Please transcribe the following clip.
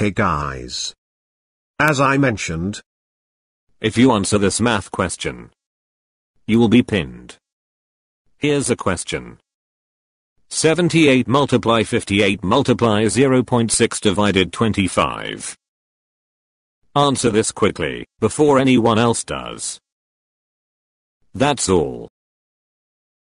Hey guys. As I mentioned, if you answer this math question, you will be pinned. Here's a question. 78 multiply 58 multiply 0.6 divided 25. Answer this quickly, before anyone else does. That's all.